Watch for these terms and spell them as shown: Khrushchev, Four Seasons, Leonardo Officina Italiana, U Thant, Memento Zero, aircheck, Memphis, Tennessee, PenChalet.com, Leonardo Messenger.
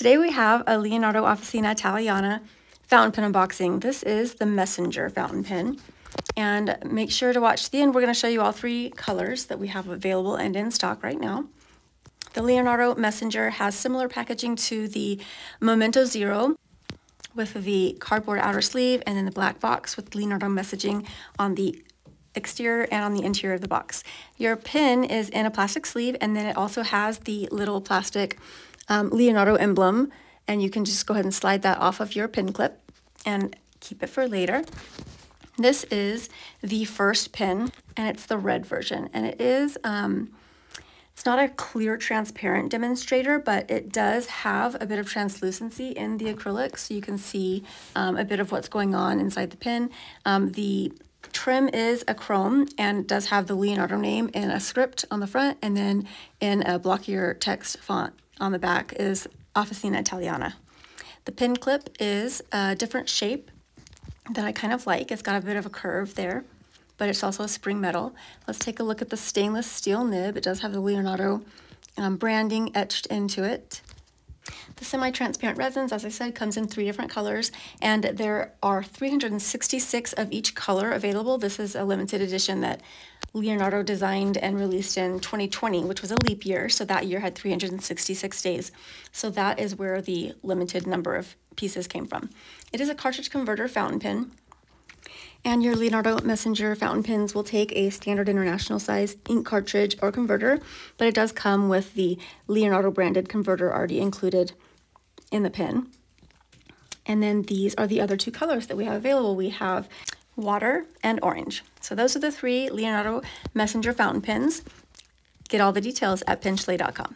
Today we have a Leonardo Officina Italiana fountain pen unboxing. This is the Messenger fountain pen. And make sure to watch to the end. We're going to show you all three colors that we have available and in stock right now. The Leonardo Messenger has similar packaging to the Memento Zero with the cardboard outer sleeve and then the black box with Leonardo messaging on the exterior and on the interior of the box. Your pen is in a plastic sleeve, and then it also has the little plastic Leonardo emblem, and you can just go ahead and slide that off of your pen clip and keep it for later. This is the first pen, and it's the red version, and it is it's not a clear transparent demonstrator, but it does have a bit of translucency in the acrylic, so you can see a bit of what's going on inside the pen. The trim is a chrome and does have the Leonardo name in a script on the front, and then in a blockier text font on the back is Officina Italiana. The pen clip is a different shape that I kind of like. It's got a bit of a curve there, but it's also a spring metal. Let's take a look at the stainless steel nib. It does have the Leonardo branding etched into it. The semi-transparent resins, as I said, comes in three different colors, and there are 366 of each color available. This is a limited edition that Leonardo designed and released in 2020, which was a leap year, so that year had 366 days. So that is where the limited number of pieces came from. It is a cartridge converter fountain pen, and your Leonardo Messenger fountain pens will take a standard international size ink cartridge or converter, but it does come with the Leonardo branded converter already included in the pen. And then these are the other two colors that we have available. We have water and orange. So those are the three Leonardo Messenger fountain pens. Get all the details at PenChalet.com.